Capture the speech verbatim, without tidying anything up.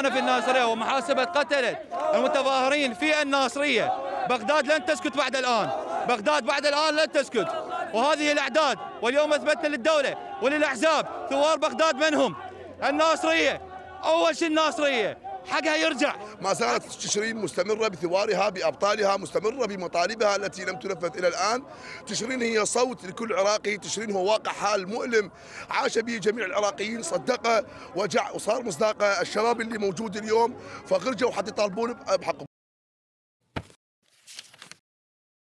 يقولون في الناصرية ومحاسبة قتلت المتظاهرين في الناصرية. بغداد لن تسكت بعد الآن، بغداد بعد الآن لن تسكت، وهذه الأعداد واليوم أثبتنا للدولة وللأحزاب ثوار بغداد من هم؟ الناصرية. أول شيء الناصرية حقها يرجع. ما زالت تشرين مستمرة بثوارها بأبطالها، مستمرة بمطالبها التي لم تنفذ إلى الآن. تشرين هي صوت لكل عراقي، تشرين هو واقع حال مؤلم عاش به جميع العراقيين، صدقه وجع وصار مصداقه. الشباب اللي موجود اليوم فغرجوا حتى يطالبون بحقهم.